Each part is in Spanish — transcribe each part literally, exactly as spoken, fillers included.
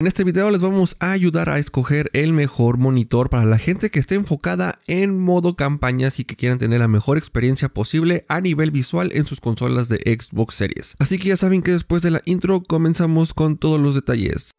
En este video les vamos a ayudar a escoger el mejor monitor para la gente que esté enfocada en modo campañas y que quieran tener la mejor experiencia posible a nivel visual en sus consolas de Xbox Series. Así que ya saben que después de la intro comenzamos con todos los detalles.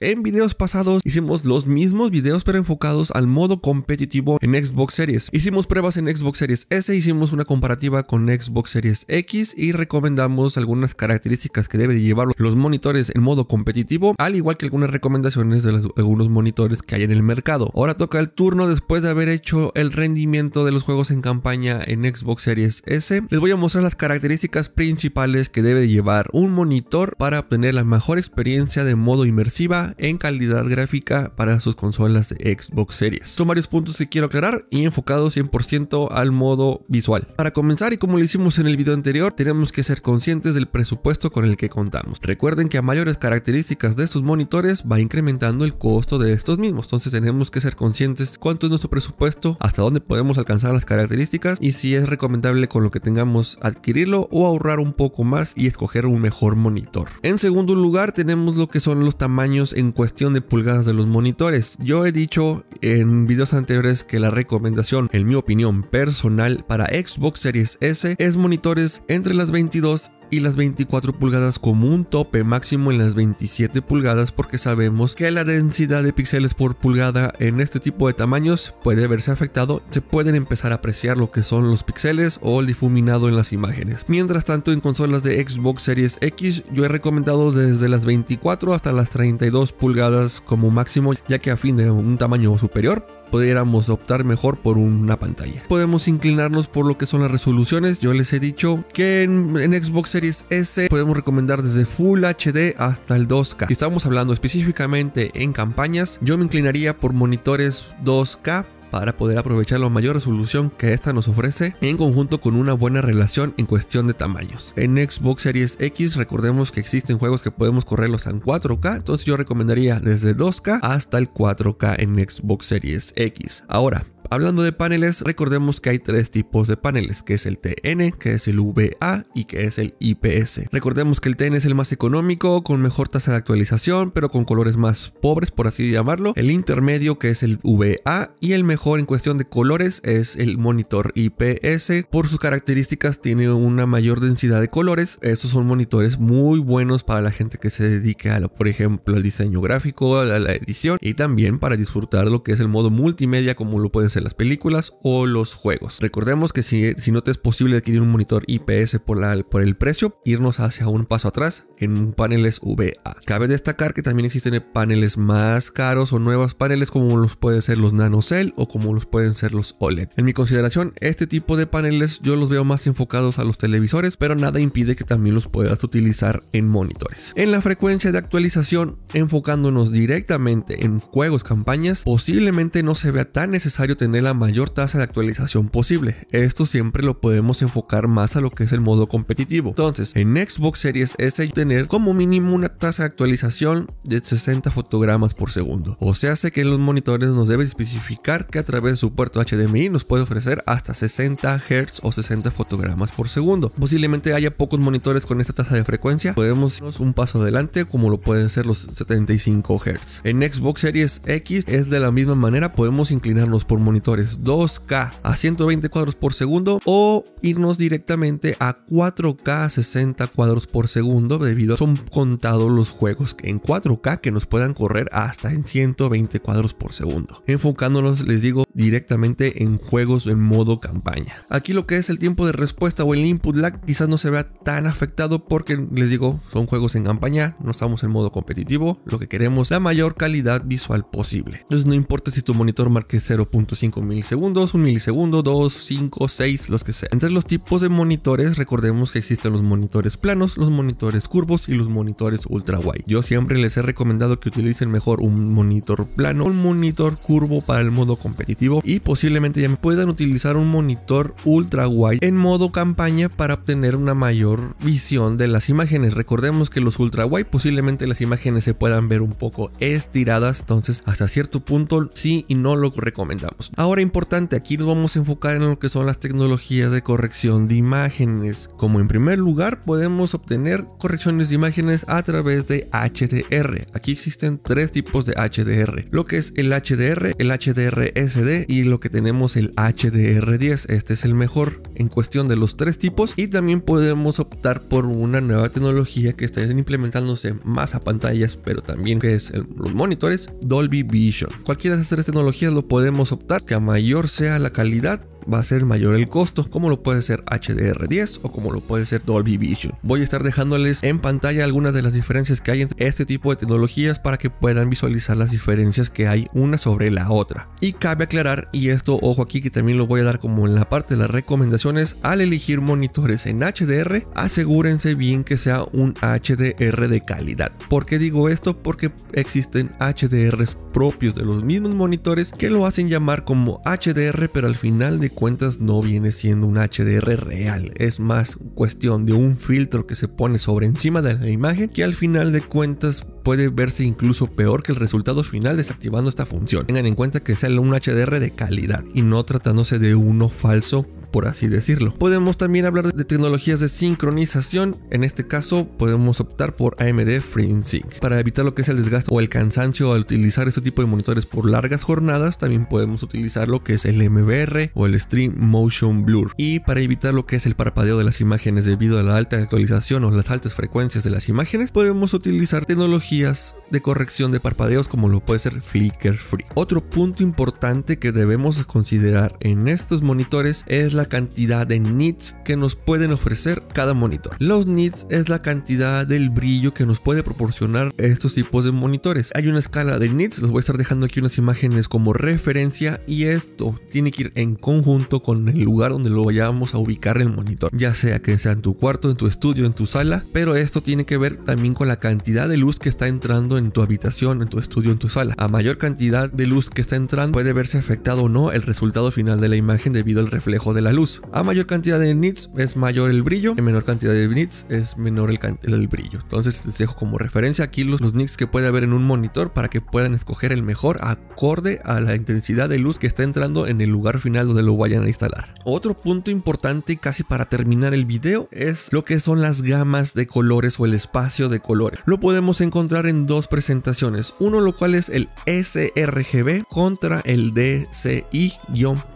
En videos pasados hicimos los mismos videos pero enfocados al modo competitivo en Xbox Series. Hicimos pruebas en Xbox Series S, hicimos una comparativa con Xbox Series X y recomendamos algunas características que deben llevar los monitores en modo competitivo, al igual que algunas recomendaciones de los, algunos monitores que hay en el mercado. Ahora toca el turno después de haber hecho el rendimiento de los juegos en campaña en Xbox Series S. Les voy a mostrar las características principales que debe llevar un monitor para obtener la mejor experiencia de modo inmersiva en calidad gráfica para sus consolas de Xbox Series. Son varios puntos que quiero aclarar y enfocado cien por ciento al modo visual. Para comenzar, y como lo hicimos en el video anterior, tenemos que ser conscientes del presupuesto con el que contamos. Recuerden que a mayores características de estos monitores va incrementando el costo de estos mismos, entonces tenemos que ser conscientes cuánto es nuestro presupuesto, hasta dónde podemos alcanzar las características y si es recomendable con lo que tengamos adquirirlo o ahorrar un poco más y escoger un mejor monitor. En segundo lugar, tenemos lo que son los tamaños en cuestión de pulgadas de los monitores. Yo he dicho en videos anteriores que la recomendación, en mi opinión personal, para Xbox Series S es monitores entre las veintidós y las veinticuatro pulgadas, como un tope máximo en las veintisiete pulgadas, porque sabemos que la densidad de píxeles por pulgada en este tipo de tamaños puede verse afectado, se pueden empezar a apreciar lo que son los píxeles o el difuminado en las imágenes. Mientras tanto, en consolas de Xbox Series X yo he recomendado desde las veinticuatro hasta las treinta y dos pulgadas como máximo, ya que a fin de un tamaño superior pudiéramos optar mejor por una pantalla. Podemos inclinarnos por lo que son las resoluciones. Yo les he dicho que en, en Xbox Series S podemos recomendar desde Full H D hasta el dos K. Si estamos hablando específicamente en campañas, yo me inclinaría por monitores dos K para poder aprovechar la mayor resolución que esta nos ofrece, en conjunto con una buena relación en cuestión de tamaños. En Xbox Series X recordemos que existen juegos que podemos correrlos en cuatro K, entonces yo recomendaría desde dos K hasta el cuatro K en Xbox Series X. Ahora, hablando de paneles, recordemos que hay tres tipos de paneles, que es el T N, que es el V A y que es el I P S. Recordemos que el T N es el más económico, con mejor tasa de actualización, pero con colores más pobres, por así llamarlo. El intermedio, que es el V A, y el mejor en cuestión de colores es el monitor I P S. Por sus características tiene una mayor densidad de colores. Estos son monitores muy buenos para la gente que se dedica a, por ejemplo, al diseño gráfico, a la edición, y también para disfrutar lo que es el modo multimedia, como lo pueden ser las películas o los juegos. Recordemos que si, si no te es posible adquirir un monitor I P S por, la, por el precio, irnos hacia un paso atrás en paneles V A. Cabe destacar que también existen paneles más caros o nuevos paneles, como los pueden ser los NanoCell o como los pueden ser los O L E D. En mi consideración, este tipo de paneles yo los veo más enfocados a los televisores, pero nada impide que también los puedas utilizar en monitores. En la frecuencia de actualización, enfocándonos directamente en juegos, campañas, posiblemente no se vea tan necesario tener tener la mayor tasa de actualización posible. Esto siempre lo podemos enfocar más a lo que es el modo competitivo. Entonces, en Xbox Series S tener como mínimo una tasa de actualización de sesenta fotogramas por segundo. O sea, sé que los monitores nos deben especificar que a través de su puerto H D M I nos puede ofrecer hasta sesenta hertz o sesenta fotogramas por segundo. Posiblemente haya pocos monitores con esta tasa de frecuencia. Podemos irnos un paso adelante, como lo pueden ser los setenta y cinco hertz. En Xbox Series X es de la misma manera, podemos inclinarnos por monitores dos K a ciento veinte cuadros por segundo o irnos directamente a cuatro K a sesenta cuadros por segundo, debido a que son contados los juegos en cuatro K que nos puedan correr hasta en ciento veinte cuadros por segundo, enfocándonos, les digo, directamente en juegos en modo campaña. Aquí lo que es el tiempo de respuesta o el input lag quizás no se vea tan afectado porque, les digo, son juegos en campaña, no estamos en modo competitivo, lo que queremos la mayor calidad visual posible. Entonces no importa si tu monitor marque cero punto cinco milisegundos, un milisegundo, dos, cinco, seis, los que sea. Entre los tipos de monitores, recordemos que existen los monitores planos, los monitores curvos y los monitores ultra wide. Yo siempre les he recomendado que utilicen mejor un monitor plano, un monitor curvo para el modo competitivo, dispositivo y posiblemente ya puedan utilizar un monitor ultra wide en modo campaña para obtener una mayor visión de las imágenes. Recordemos que los ultra wide posiblemente las imágenes se puedan ver un poco estiradas, entonces hasta cierto punto sí y no lo recomendamos. Ahora, importante, aquí nos vamos a enfocar en lo que son las tecnologías de corrección de imágenes. Como en primer lugar, podemos obtener correcciones de imágenes a través de H D R. Aquí existen tres tipos de H D R, lo que es el H D R, el H D R S D y lo que tenemos el H D R diez. Este es el mejor en cuestión de los tres tipos, y también podemos optar por una nueva tecnología que está implementándose más a pantallas, pero también que es el, los monitores Dolby Vision. Cualquiera de esas tres tecnologías lo podemos optar, que a mayor sea la calidad va a ser mayor el costo, como lo puede ser H D R diez o como lo puede ser Dolby Vision. Voy a estar dejándoles en pantalla algunas de las diferencias que hay entre este tipo de tecnologías para que puedan visualizar las diferencias que hay una sobre la otra. Y cabe aclarar, y esto ojo aquí que también lo voy a dar como en la parte de las recomendaciones, al elegir monitores en H D R, asegúrense bien que sea un H D R de calidad. ¿Por qué digo esto? Porque existen H D Rs propios de los mismos monitores que lo hacen llamar como H D R, pero al final de cuentas no viene siendo un H D R real, es más cuestión de un filtro que se pone sobre encima de la imagen, que al final de cuentas puede verse incluso peor que el resultado final desactivando esta función. Tengan en cuenta que sea un H D R de calidad y no tratándose de uno falso, por así decirlo. Podemos también hablar de tecnologías de sincronización. En este caso podemos optar por A M D FreeSync para evitar lo que es el desgaste o el cansancio al utilizar este tipo de monitores por largas jornadas. También podemos utilizar lo que es el M B R o el Stream Motion Blur, y para evitar lo que es el parpadeo de las imágenes debido a la alta actualización o las altas frecuencias de las imágenes, podemos utilizar tecnologías de corrección de parpadeos como lo puede ser Flicker Free. Otro punto importante que debemos considerar en estos monitores es la la cantidad de nits que nos pueden ofrecer cada monitor. Los nits es la cantidad del brillo que nos puede proporcionar estos tipos de monitores. Hay una escala de nits, los voy a estar dejando aquí unas imágenes como referencia, y esto tiene que ir en conjunto con el lugar donde lo vayamos a ubicar el monitor, ya sea que sea en tu cuarto, en tu estudio, en tu sala, pero esto tiene que ver también con la cantidad de luz que está entrando en tu habitación, en tu estudio, en tu sala. A mayor cantidad de luz que está entrando puede verse afectado o no el resultado final de la imagen debido al reflejo de la La luz. A mayor cantidad de nits es mayor el brillo, a menor cantidad de nits es menor el, el brillo. Entonces les dejo como referencia aquí los, los nits que puede haber en un monitor para que puedan escoger el mejor acorde a la intensidad de luz que está entrando en el lugar final donde lo vayan a instalar. Otro punto importante, casi para terminar el video, es lo que son las gamas de colores o el espacio de colores. Lo podemos encontrar en dos presentaciones, uno lo cual es el sRGB contra el D C I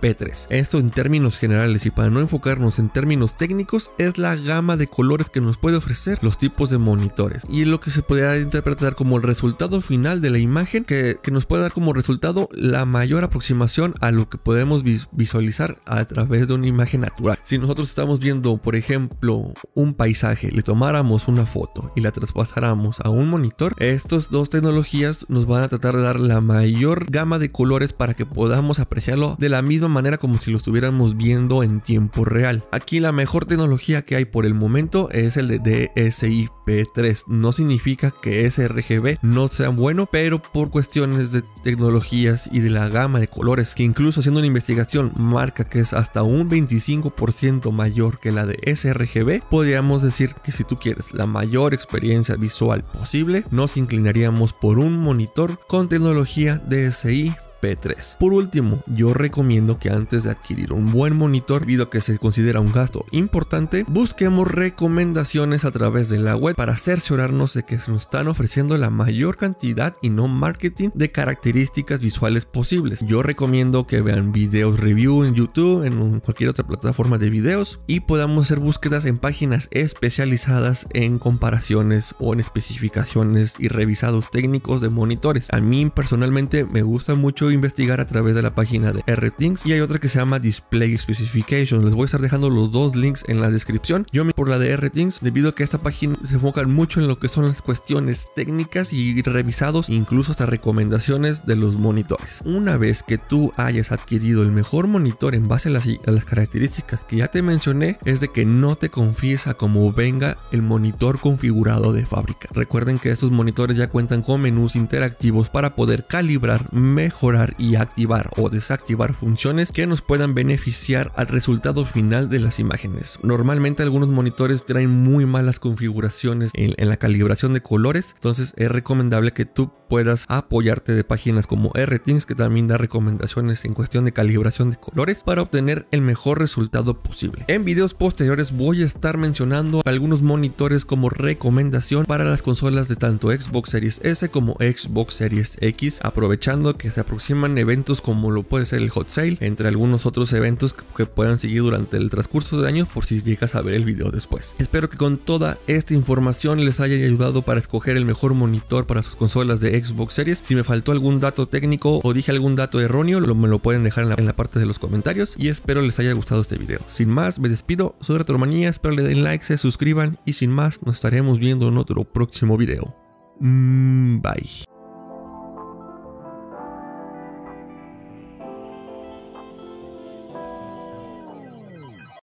P tres. Esto en términos generales, y para no enfocarnos en términos técnicos, es la gama de colores que nos puede ofrecer los tipos de monitores y lo que se podría interpretar como el resultado final de la imagen, que, que nos puede dar como resultado la mayor aproximación a lo que podemos visualizar a través de una imagen natural. Si nosotros estamos viendo, por ejemplo, un paisaje, le tomáramos una foto y la traspasáramos a un monitor, estas dos tecnologías nos van a tratar de dar la mayor gama de colores para que podamos apreciarlo de la misma manera como si lo estuviéramos viendo en tiempo real. Aquí la mejor tecnología que hay por el momento es el de D C I P tres. No significa que sRGB no sea bueno, pero por cuestiones de tecnologías y de la gama de colores, que incluso haciendo una investigación marca que es hasta un veinticinco por ciento mayor que la de sRGB, podríamos decir que si tú quieres la mayor experiencia visual posible, nos inclinaríamos por un monitor con tecnología D C I P tres. Por último, yo recomiendo que antes de adquirir un buen monitor, debido a que se considera un gasto importante, busquemos recomendaciones a través de la web para cerciorarnos de que nos están ofreciendo la mayor cantidad y no marketing de características visuales posibles. Yo recomiendo que vean videos review en YouTube, en cualquier otra plataforma de videos, y podamos hacer búsquedas en páginas especializadas en comparaciones o en especificaciones y revisados técnicos de monitores. A mí personalmente me gusta mucho investigar a través de la página de RTings, y hay otra que se llama Display Specifications. Les voy a estar dejando los dos links en la descripción. Yo me por la de RTings debido a que esta página se enfoca mucho en lo que son las cuestiones técnicas y revisados, incluso hasta recomendaciones de los monitores. Una vez que tú hayas adquirido el mejor monitor en base a las, a las características que ya te mencioné, es de que no te confíes a como venga el monitor configurado de fábrica. Recuerden que estos monitores ya cuentan con menús interactivos para poder calibrar, mejorar configurar y activar o desactivar funciones que nos puedan beneficiar al resultado final de las imágenes. Normalmente algunos monitores traen muy malas configuraciones en, en la calibración de colores, entonces es recomendable que tú puedas apoyarte de páginas como RTings, que también da recomendaciones en cuestión de calibración de colores para obtener el mejor resultado posible. En videos posteriores voy a estar mencionando algunos monitores como recomendación para las consolas de tanto Xbox Series S como Xbox Series X, aprovechando que se aproximan eventos como lo puede ser el Hot Sale, entre algunos otros eventos que puedan seguir durante el transcurso de años, por si llegas a ver el video después. Espero que con toda esta información les haya ayudado para escoger el mejor monitor para sus consolas de Xbox Series. Si me faltó algún dato técnico o dije algún dato erróneo, lo, me lo pueden dejar en la, en la parte de los comentarios, y espero les haya gustado este video. Sin más, me despido, soy Retro Mania, espero le den like, se suscriban y sin más nos estaremos viendo en otro próximo video. Mm, bye.